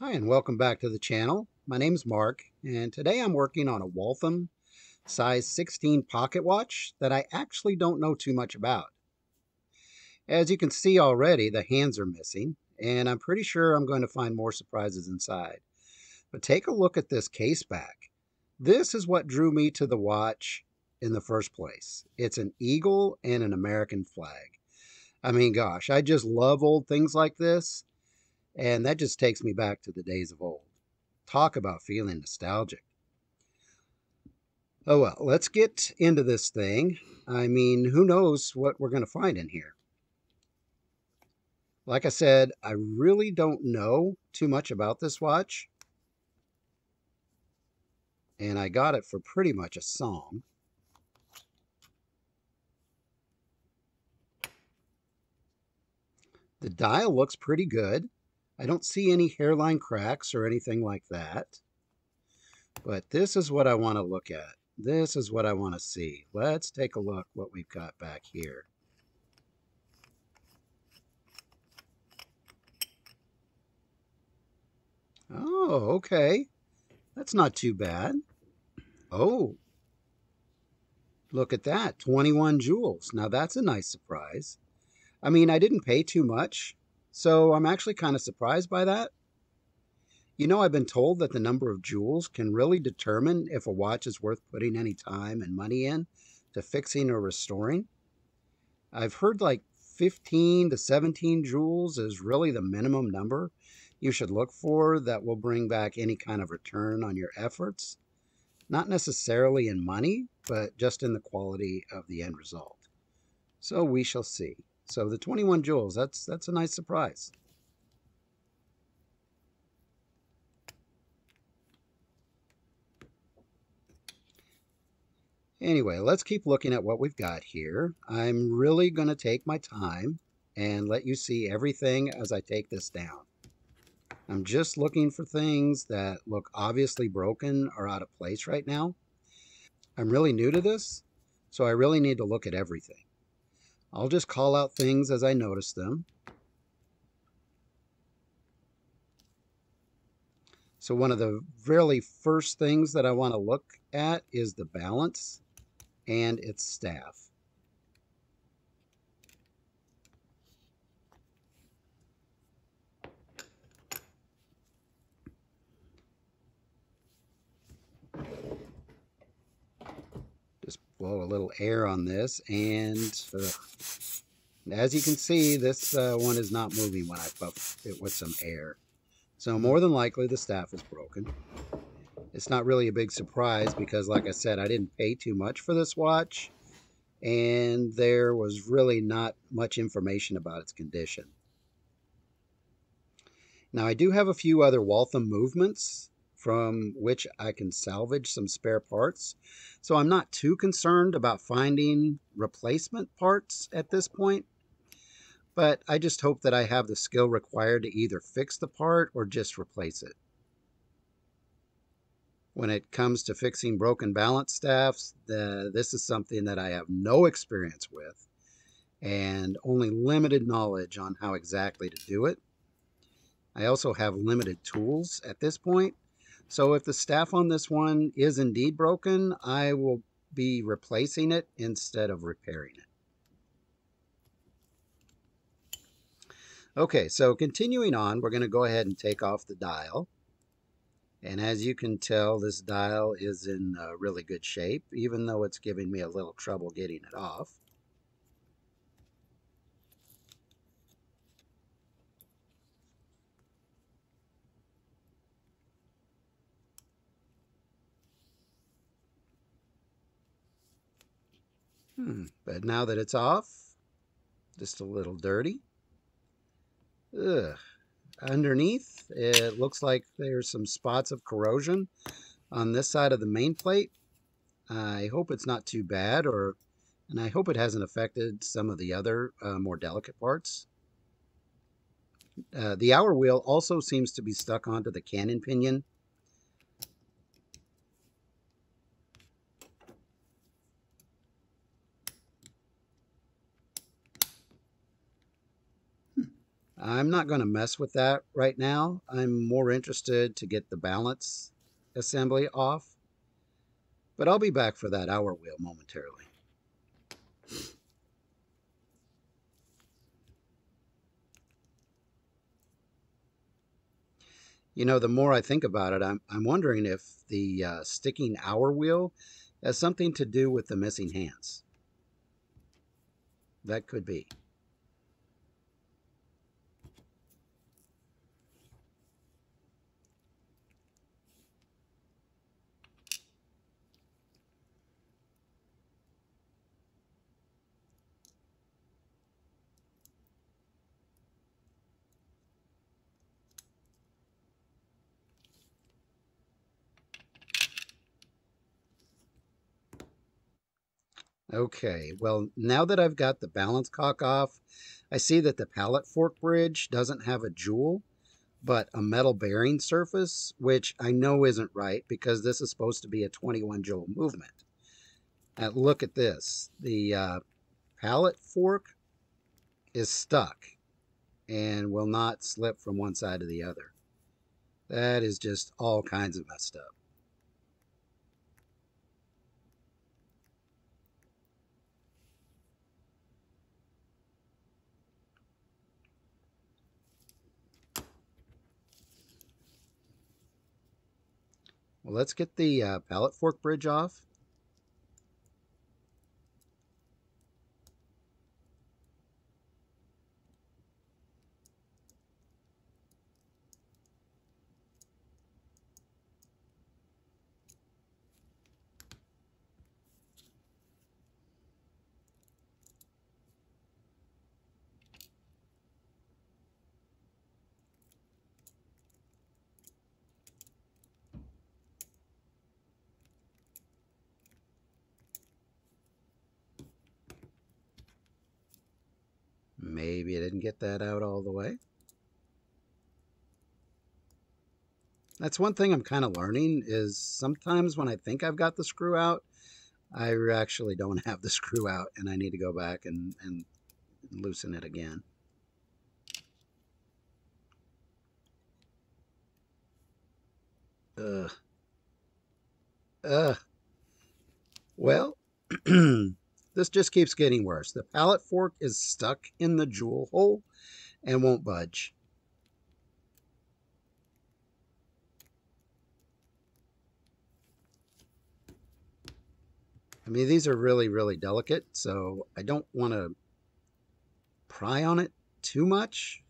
Hi, and welcome back to the channel. My name is Mark, and today I'm working on a Waltham size 16 pocket watch that I actually don't know too much about. As you can see already, the hands are missing, and I'm pretty sure I'm going to find more surprises inside. But take a look at this case back. This is what drew me to the watch in the first place. It's an eagle and an American flag. I mean, gosh, I just love old things like this. And that just takes me back to the days of old. Talk about feeling nostalgic. Oh well, let's get into this thing. I mean, who knows what we're going to find in here. Like I said, I really don't know too much about this watch. And I got it for pretty much a song. The dial looks pretty good. I don't see any hairline cracks or anything like that. But this is what I want to look at. This is what I want to see. Let's take a look what we've got back here. Oh, okay. That's not too bad. Oh, look at that. 21 jewels. Now that's a nice surprise. I mean, I didn't pay too much. So I'm actually kind of surprised by that. You know, I've been told that the number of jewels can really determine if a watch is worth putting any time and money in to fixing or restoring. I've heard like 15 to 17 jewels is really the minimum number you should look for that will bring back any kind of return on your efforts. Not necessarily in money, but just in the quality of the end result. So we shall see. So the 21 jewels, that's a nice surprise. Anyway, let's keep looking at what we've got here. I'm really going to take my time and let you see everything as I take this down. I'm just looking for things that look obviously broken or out of place right now. I'm really new to this, so I really need to look at everything. I'll just call out things as I notice them. So one of the really first things that I want to look at is the balance and its staff. Blow a little air on this, and as you can see, this one is not moving when I puff it with some air. So more than likely the staff is broken. It's not really a big surprise because, like I said, I didn't pay too much for this watch, and there was really not much information about its condition. Now I do have a few other Waltham movements from which I can salvage some spare parts. So I'm not too concerned about finding replacement parts at this point, but I just hope that I have the skill required to either fix the part or just replace it. When it comes to fixing broken balance staffs, this is something that I have no experience with and only limited knowledge on how exactly to do it. I also have limited tools at this point. So if the staff on this one is indeed broken, I will be replacing it instead of repairing it. Okay, so continuing on, we're going to go ahead and take off the dial. And as you can tell, this dial is in really good shape, even though it's giving me a little trouble getting it off. But now that it's off, just a little dirty. Ugh. Underneath, it looks like there's some spots of corrosion on this side of the main plate. I hope it's not too bad, and I hope it hasn't affected some of the other more delicate parts. The hour wheel also seems to be stuck onto the cannon pinion. I'm not going to mess with that right now. I'm more interested to get the balance assembly off. But I'll be back for that hour wheel momentarily. You know, the more I think about it, I'm wondering if the sticking hour wheel has something to do with the missing hands. That could be. Okay, well, now that I've got the balance cock off, I see that the pallet fork bridge doesn't have a joule, but a metal bearing surface, which I know isn't right because this is supposed to be a 21 joule movement. Now look at this. The pallet fork is stuck and will not slip from one side to the other. That is just all kinds of messed up. Well, let's get the pallet fork bridge off. Maybe I didn't get that out all the way. That's one thing I'm kind of learning is sometimes when I think I've got the screw out, I actually don't have the screw out and I need to go back and loosen it again. Ugh. Ugh. Well, this just keeps getting worse. The pallet fork is stuck in the joule hole and won't budge. I mean, these are really, really delicate, so I don't want to pry on it too much.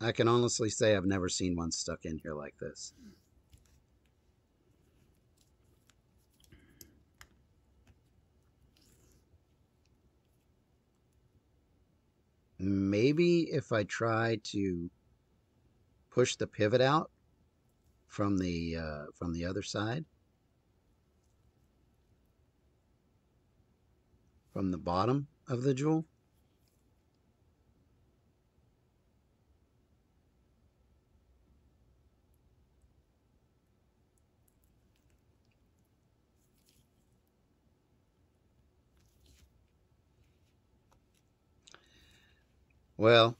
I can honestly say I've never seen one stuck in here like this. Maybe if I try to push the pivot out from the other side, from the bottom of the joule. Well,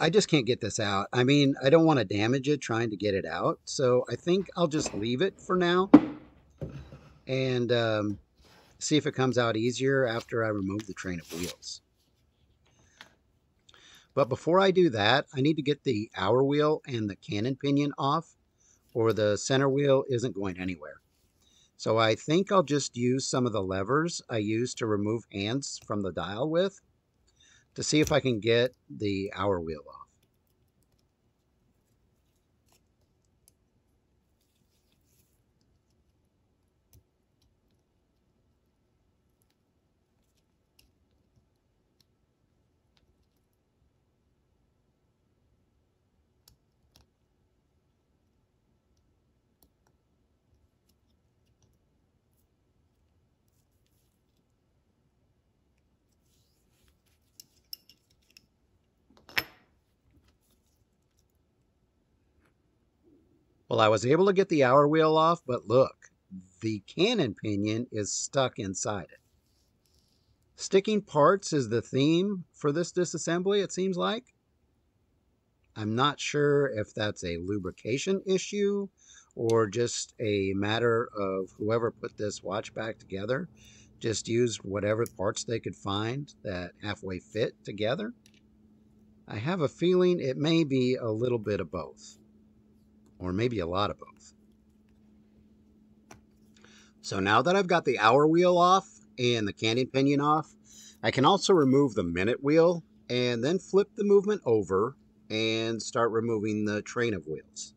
I just can't get this out. I mean, I don't want to damage it trying to get it out. So I think I'll just leave it for now and see if it comes out easier after I remove the train of wheels. But before I do that, I need to get the hour wheel and the cannon pinion off, or the center wheel isn't going anywhere. So I think I'll just use some of the levers I used to remove hands from the dial with, to see if I can get the hour wheel off. Well, I was able to get the hour wheel off, but look, the cannon pinion is stuck inside it. Sticking parts is the theme for this disassembly, it seems like. I'm not sure if that's a lubrication issue or just a matter of whoever put this watch back together just used whatever parts they could find that halfway fit together. I have a feeling it may be a little bit of both, or maybe a lot of both. So now that I've got the hour wheel off and the cannon pinion off, I can also remove the minute wheel and then flip the movement over and start removing the train of wheels.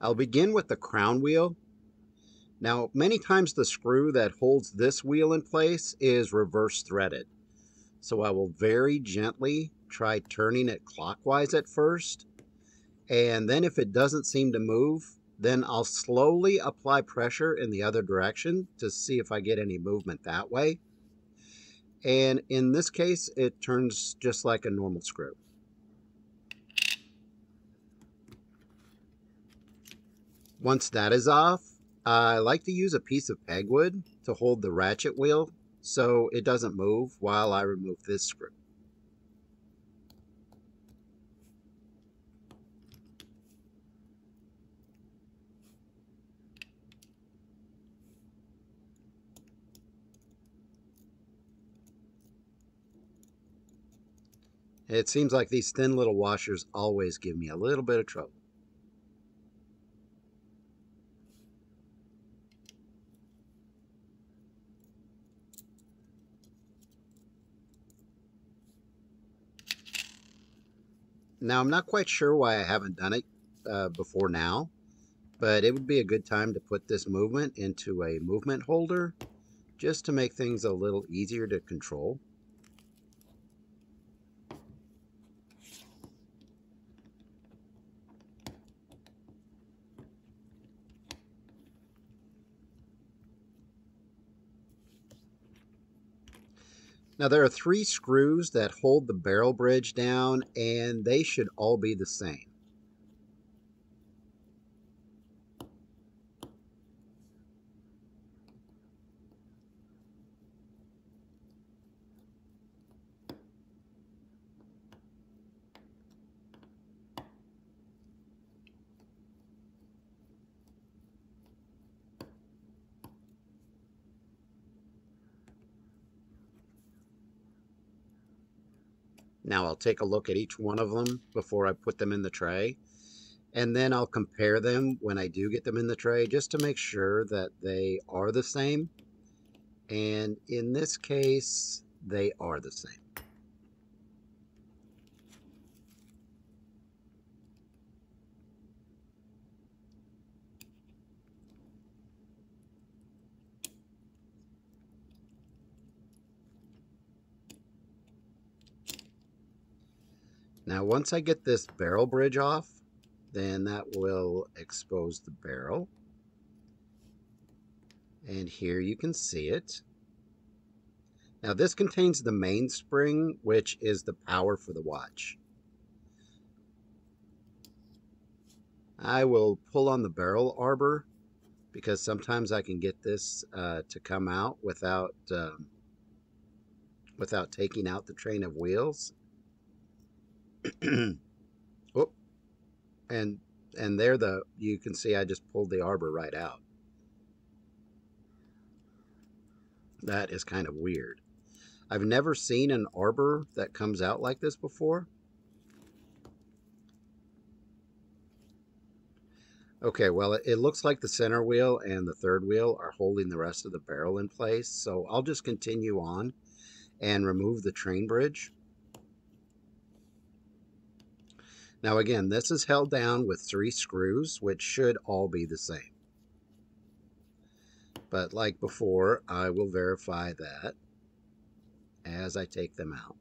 I'll begin with the crown wheel. Now, many times the screw that holds this wheel in place is reverse threaded. So I will very gently try turning it clockwise at first. And then if it doesn't seem to move, then I'll slowly apply pressure in the other direction to see if I get any movement that way. And in this case, it turns just like a normal screw. Once that is off, I like to use a piece of pegwood to hold the ratchet wheel so it doesn't move while I remove this screw. It seems like these thin little washers always give me a little bit of trouble. Now, I'm not quite sure why I haven't done it before now, but it would be a good time to put this movement into a movement holder just to make things a little easier to control. Now, there are three screws that hold the barrel bridge down, and they should all be the same. Now I'll take a look at each one of them before I put them in the tray, and then I'll compare them when I do get them in the tray just to make sure that they are the same. And in this case, they are the same. Now, once I get this barrel bridge off, then that will expose the barrel. And here you can see it. Now, this contains the mainspring, which is the power for the watch. I will pull on the barrel arbor because sometimes I can get this to come out without, without taking out the train of wheels. Oh, and there you can see I just pulled the arbor right out. That is kind of weird. I've never seen an arbor that comes out like this before. Okay, well, it looks like the center wheel and the third wheel are holding the rest of the barrel in place, so I'll just continue on and remove the train bridge. Now again, this is held down with three screws, which should all be the same. But like before, I will verify that as I take them out.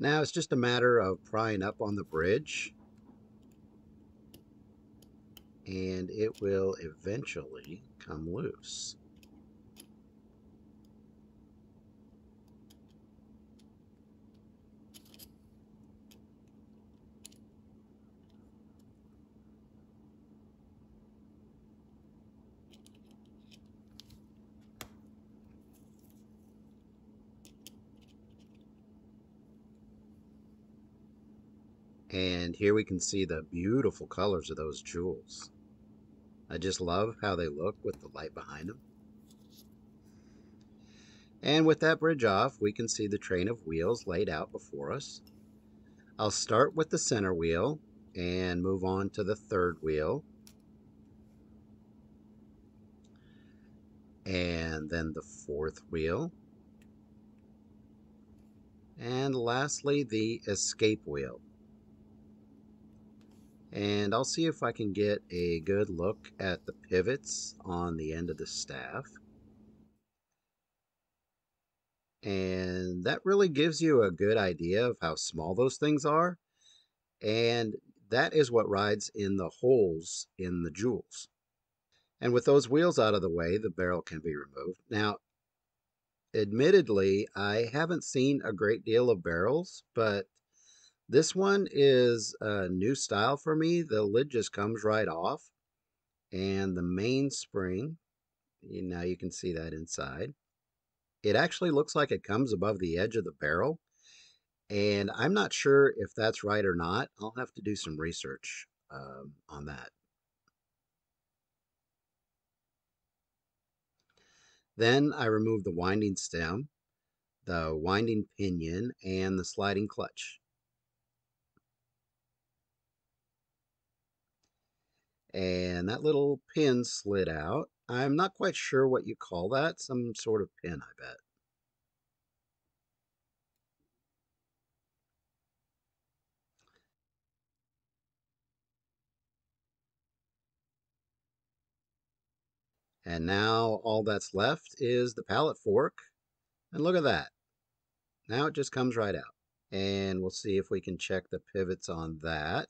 Now it's just a matter of prying up on the bridge, and it will eventually come loose. And here we can see the beautiful colors of those jewels. I just love how they look with the light behind them. And with that bridge off, we can see the train of wheels laid out before us. I'll start with the center wheel and move on to the third wheel, and then the fourth wheel, and lastly the escape wheel. And I'll see if I can get a good look at the pivots on the end of the staff. And that really gives you a good idea of how small those things are. And that is what rides in the holes in the jewels. And with those wheels out of the way, the barrel can be removed. Now, admittedly, I haven't seen a great deal of barrels, but this one is a new style for me. The lid just comes right off, and the mainspring, now you can see that inside. It actually looks like it comes above the edge of the barrel, and I'm not sure if that's right or not. I'll have to do some research on that. Then I remove the winding stem, the winding pinion, and the sliding clutch. And that little pin slid out. I'm not quite sure what you call that. Some sort of pin, I bet. And now all that's left is the pallet fork. And look at that. Now it just comes right out. And we'll see if we can check the pivots on that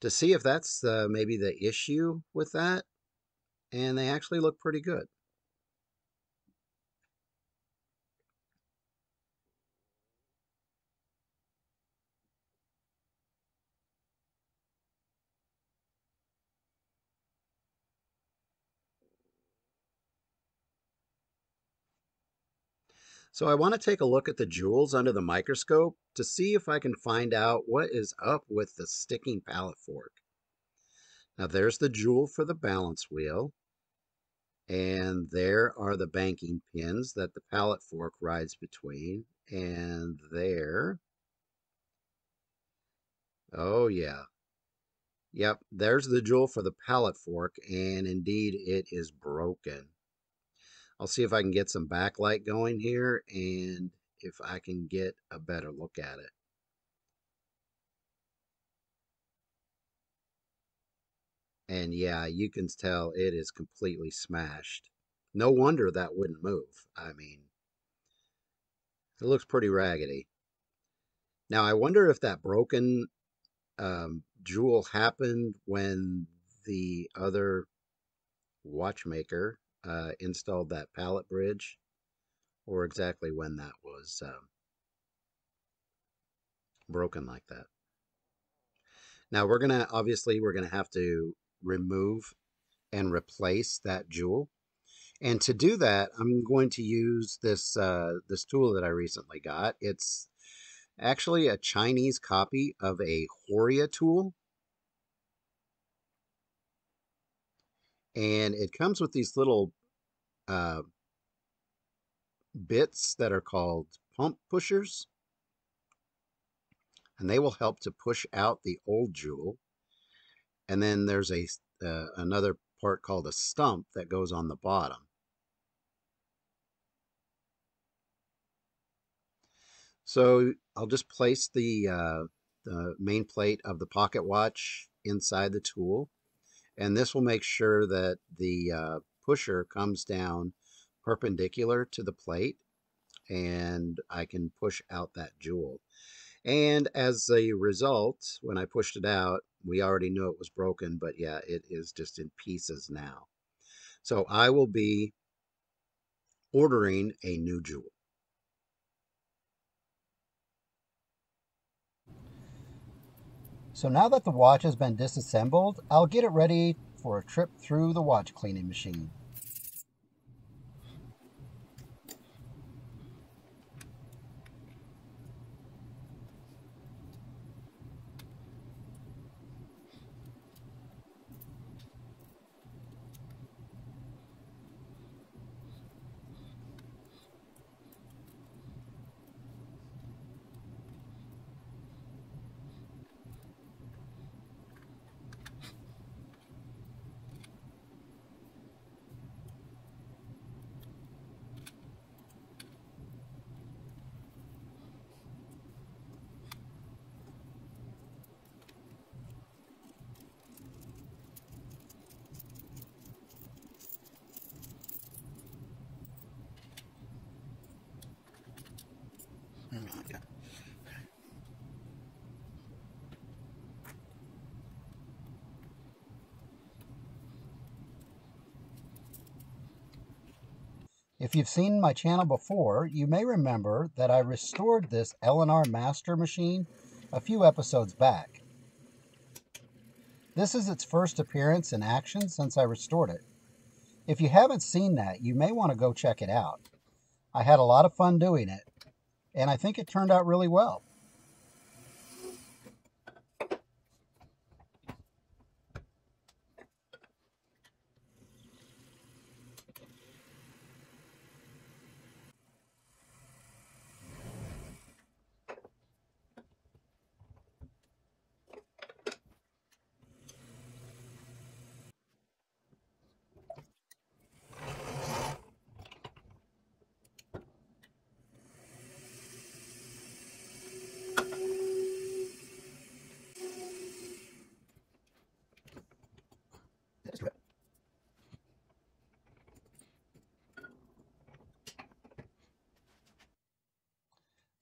to see if that's maybe the issue with that. And they actually look pretty good. So I want to take a look at the jewels under the microscope to see if I can find out what is up with the sticking pallet fork. Now there's the jewel for the balance wheel, and there are the banking pins that the pallet fork rides between, and there. Oh yeah. Yep, there's the jewel for the pallet fork, and indeed it is broken. I'll see if I can get some backlight going here and if I can get a better look at it. And yeah, you can tell it is completely smashed. No wonder that wouldn't move. I mean, it looks pretty raggedy. Now, I wonder if that broken jewel happened when the other watchmaker installed that pallet bridge, or exactly when that was broken like that. Now we're gonna have to remove and replace that jewel, and to do that I'm going to use this this tool that I recently got. It's actually a Chinese copy of a Horia tool. And it comes with these little bits that are called pump pushers. And they will help to push out the old jewel. And then there's a another part called a stump that goes on the bottom. So I'll just place the main plate of the pocket watch inside the tool. And this will make sure that the pusher comes down perpendicular to the plate and I can push out that jewel. And as a result, when I pushed it out, we already knew it was broken, but yeah, it is just in pieces now. So I will be ordering a new jewel. So now that the watch has been disassembled, I'll get it ready for a trip through the watch cleaning machine. If you've seen my channel before, you may remember that I restored this Elnor Master machine a few episodes back. This is its first appearance in action since I restored it. If you haven't seen that, you may want to go check it out. I had a lot of fun doing it, and I think it turned out really well.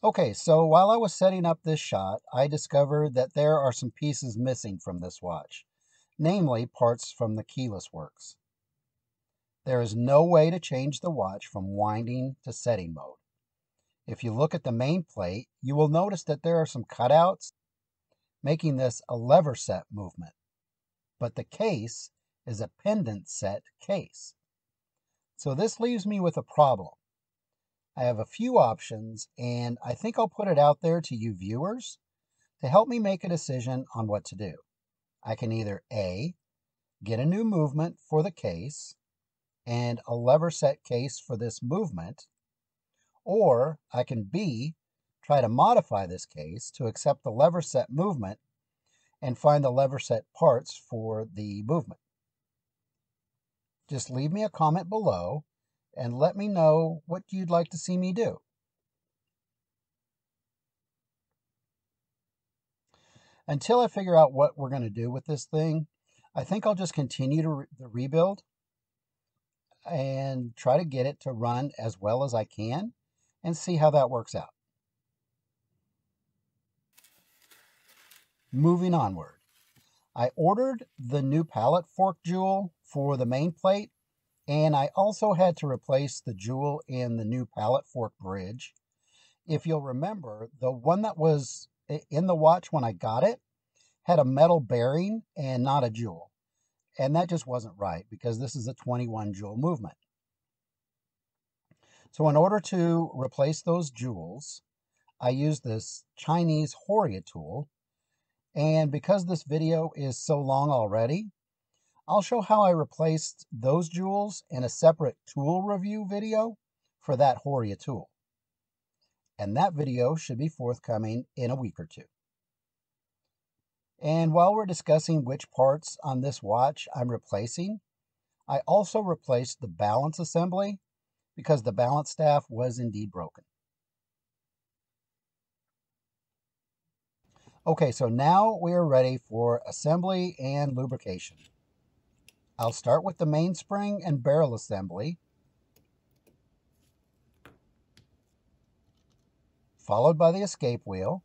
Okay, so while I was setting up this shot, I discovered that there are some pieces missing from this watch, namely parts from the keyless works. There is no way to change the watch from winding to setting mode. If you look at the main plate, you will notice that there are some cutouts, making this a lever set movement. But the case is a pendant set case. So this leaves me with a problem. I have a few options, and I think I'll put it out there to you viewers to help me make a decision on what to do. I can either A, get a new movement for the case and a lever set case for this movement, or I can B, try to modify this case to accept the lever set movement and find the lever set parts for the movement. Just leave me a comment below and let me know what you'd like to see me do. Until I figure out what we're going to do with this thing, I think I'll just continue to the rebuild and try to get it to run as well as I can and see how that works out. Moving onward, I ordered the new pallet fork jewel for the main plate, and I also had to replace the jewel in the new pallet fork bridge. If you'll remember, the one that was in the watch when I got it had a metal bearing and not a jewel. And that just wasn't right because this is a 21 jewel movement. So in order to replace those jewels, I used this Chinese Horia tool. And because this video is so long already, I'll show how I replaced those jewels in a separate tool review video for that Horia tool. And that video should be forthcoming in a week or two. And while we're discussing which parts on this watch I'm replacing, I also replaced the balance assembly because the balance staff was indeed broken. Okay, so now we are ready for assembly and lubrication. I'll start with the mainspring and barrel assembly. followed by the escape wheel.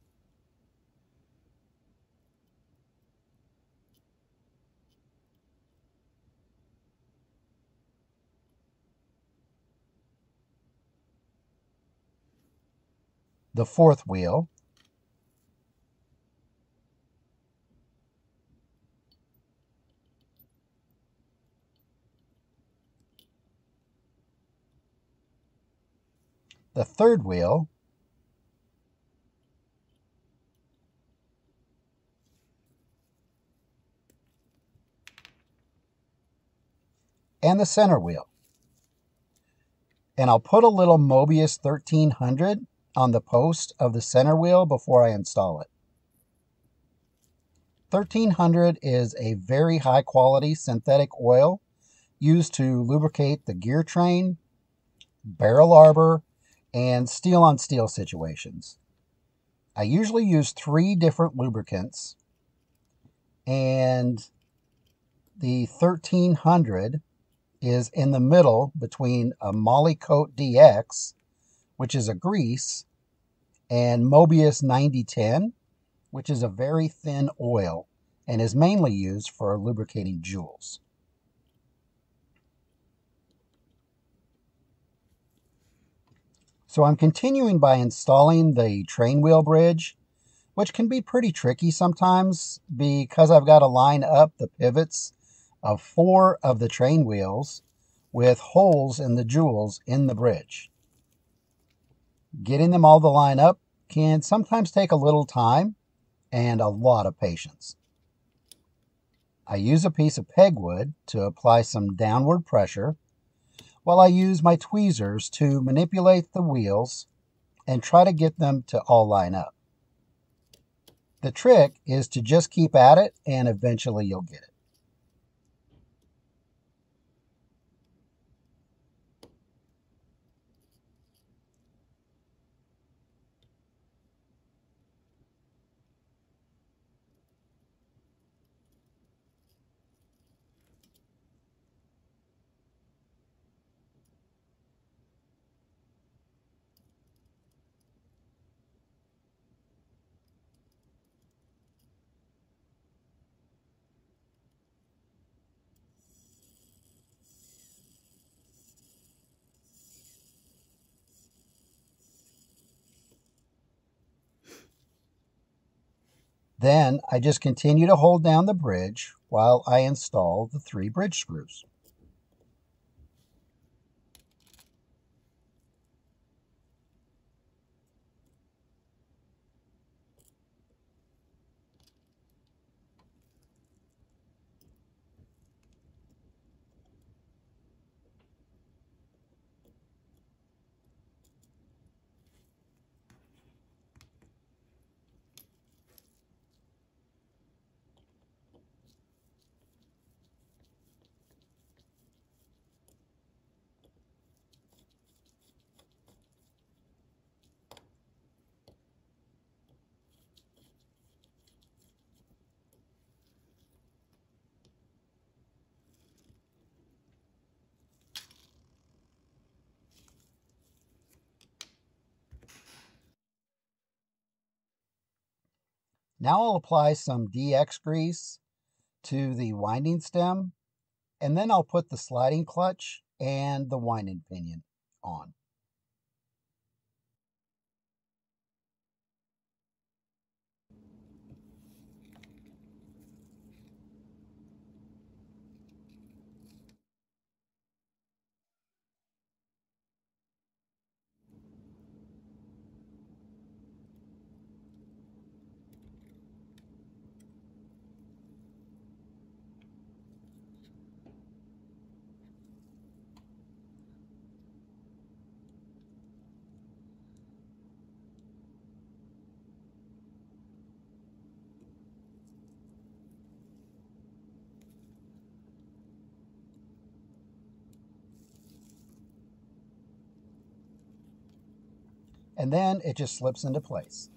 The fourth wheel. The third wheel. And the center wheel. And I'll put a little Mobius 1300 on the post of the center wheel before I install it. 1300 is a very high quality synthetic oil used to lubricate the gear train, barrel arbor, and steel on steel situations. I usually use 3 different lubricants, and the 1300 is in the middle between a Molycote DX, which is a grease, and Mobius 9010, which is a very thin oil and is mainly used for lubricating jewels. So I'm continuing by installing the train wheel bridge, which can be pretty tricky sometimes because I've got to line up the pivots of 4 of the train wheels with holes in the jewels in the bridge. Getting them all to line up can sometimes take a little time and a lot of patience. I use a piece of pegwood to apply some downward pressure while I use my tweezers to manipulate the wheels and try to get them to all line up. The trick is to just keep at it and eventually you'll get it. Then I just continue to hold down the bridge while I install the 3 bridge screws. Now I'll apply some DX grease to the winding stem, and then I'll put the sliding clutch and the winding pinion on. And then it just slips into place.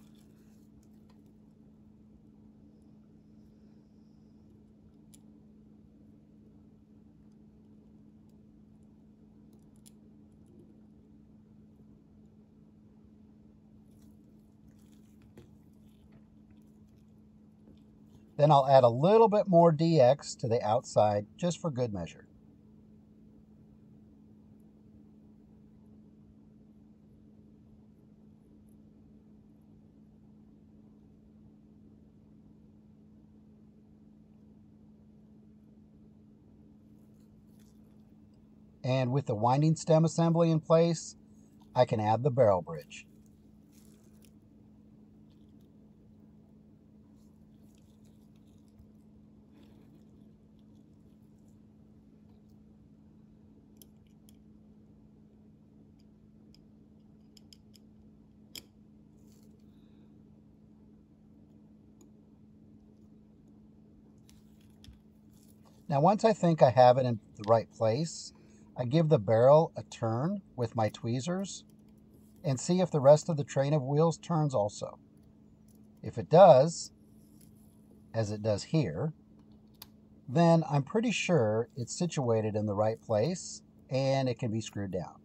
Then I'll add a little bit more DX to the outside just for good measure. And with the winding stem assembly in place, I can add the barrel bridge. Now, once I think I have it in the right place, I give the barrel a turn with my tweezers and see if the rest of the train of wheels turns also. If it does, as it does here, then I'm pretty sure it's situated in the right place and it can be screwed down.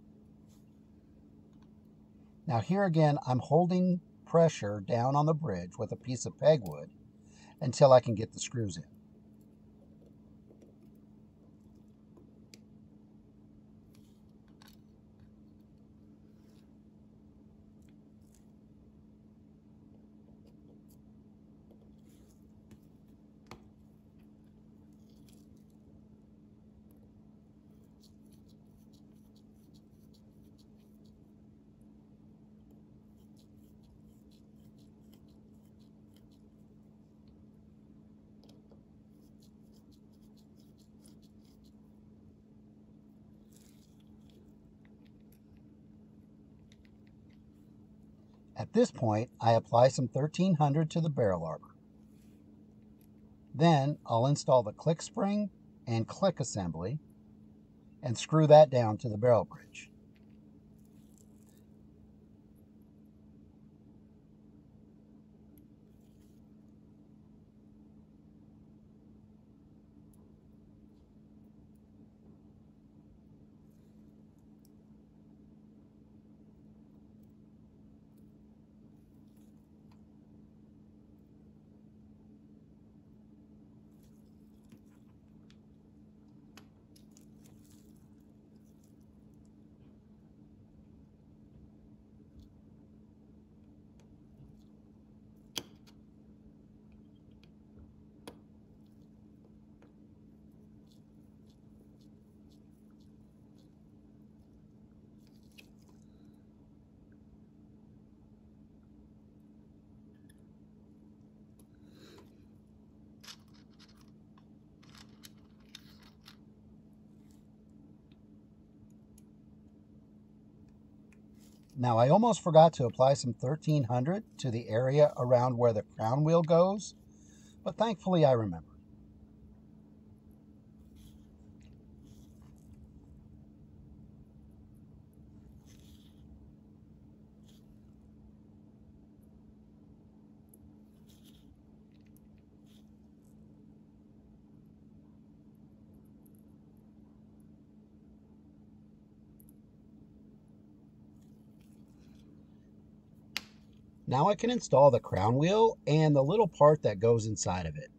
Now here again, I'm holding pressure down on the bridge with a piece of pegwood until I can get the screws in. At this point, I apply some 1300 to the barrel arbor. Then I'll install the click spring and click assembly and screw that down to the barrel bridge. Now, I almost forgot to apply some 1300 to the area around where the crown wheel goes, but thankfully I remembered. Now I can install the crown wheel and the little part that goes inside of it.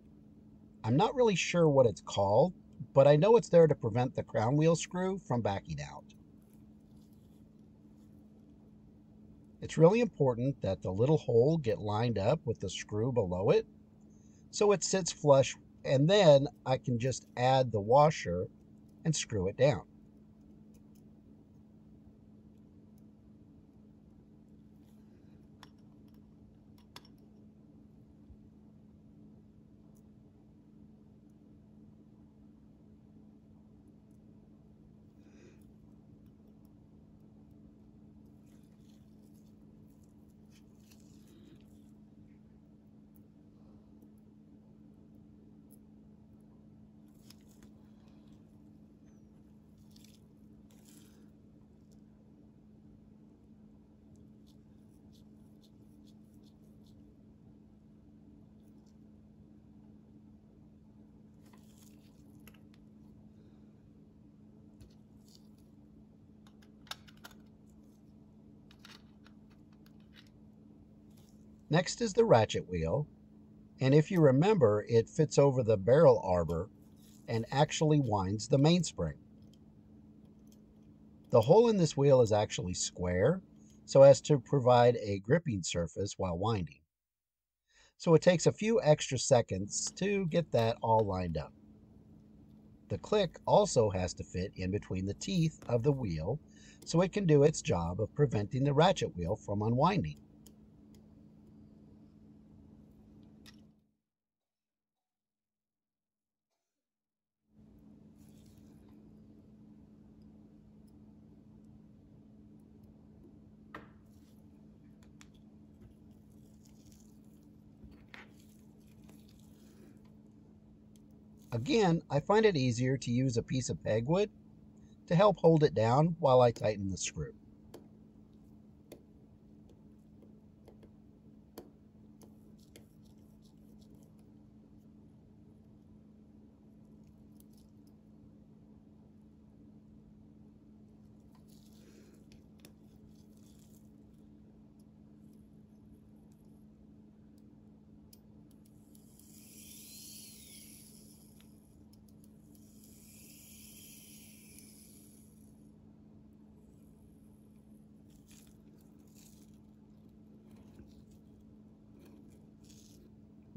I'm not really sure what it's called, but I know it's there to prevent the crown wheel screw from backing out. It's really important that the little hole get lined up with the screw below it, so it sits flush, and then I can just add the washer and screw it down. Next is the ratchet wheel, And if you remember, it fits over the barrel arbor and actually winds the mainspring. The hole in this wheel is actually square, so as to provide a gripping surface while winding. So it takes a few extra seconds to get that all lined up. The click also has to fit in between the teeth of the wheel so it can do its job of preventing the ratchet wheel from unwinding. Again, I find it easier to use a piece of pegwood to help hold it down while I tighten the screw.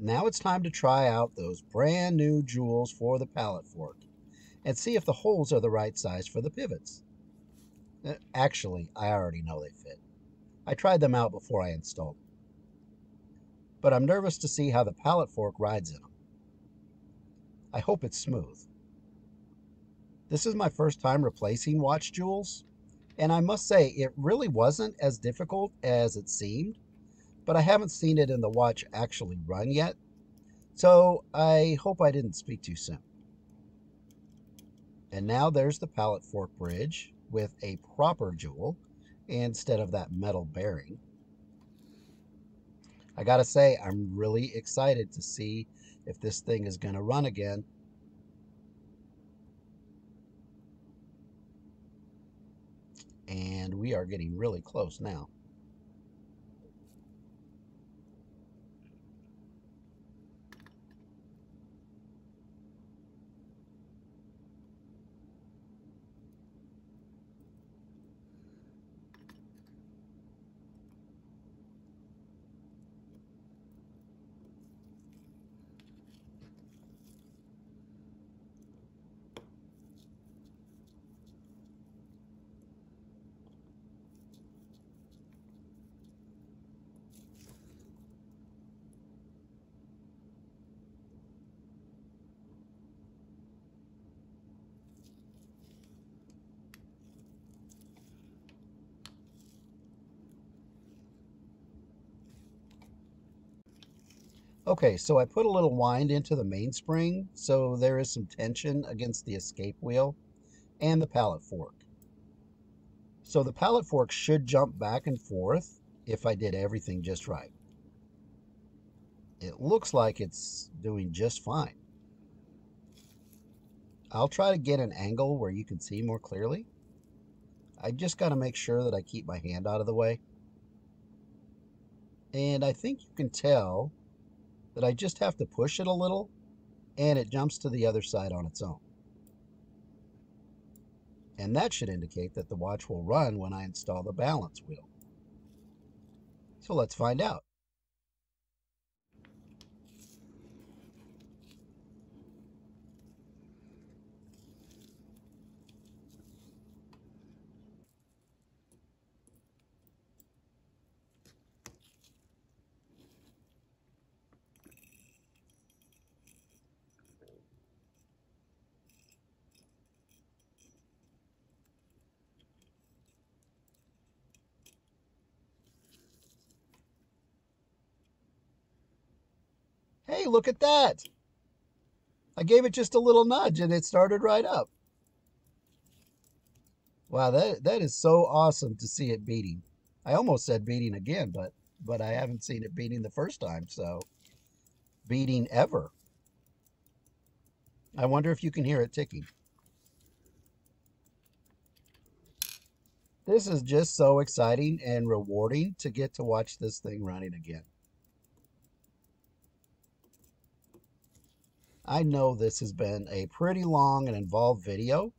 Now it's time to try out those brand new jewels for the pallet fork and see if the holes are the right size for the pivots. Actually, I already know they fit. I tried them out before I installed them. But I'm nervous to see how the pallet fork rides in them. I hope it's smooth. This is my first time replacing watch jewels, and I must say it really wasn't as difficult as it seemed. But I haven't seen it in the watch actually run yet, so I hope I didn't speak too soon. And now there's the pallet fork bridge with a proper jewel instead of that metal bearing. I gotta say, I'm really excited to see if this thing is gonna run again. And we are getting really close now. Okay, so I put a little wind into the mainspring, so there is some tension against the escape wheel and the pallet fork. So the pallet fork should jump back and forth if I did everything just right. It looks like it's doing just fine. I'll try to get an angle where you can see more clearly. I just got to make sure that I keep my hand out of the way. And I think you can tell that I just have to push it a little and it jumps to the other side on its own. And that should indicate that the watch will run when I install the balance wheel. So let's find out. Hey, look at that. I gave it just a little nudge and it started right up. Wow, that is so awesome to see it beating. I almost said beating again, but I haven't seen it beating the first time, so beating ever. I wonder if you can hear it ticking. This is just so exciting and rewarding to get to watch this thing running again. I know this has been a pretty long and involved video,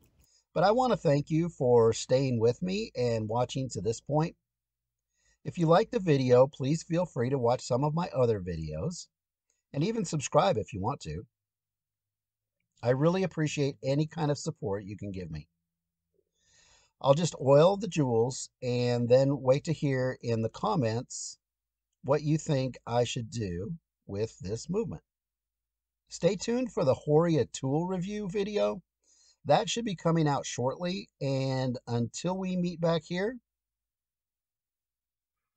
but I want to thank you for staying with me and watching to this point. If you liked the video, please feel free to watch some of my other videos, and even subscribe if you want to. I really appreciate any kind of support you can give me. I'll just oil the jewels and then wait to hear in the comments what you think I should do with this movement. Stay tuned for the Horia tool review video. That should be coming out shortly, and until we meet back here,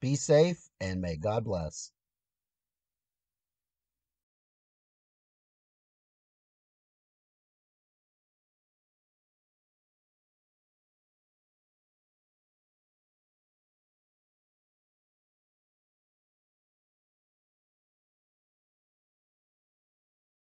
be safe and may God bless.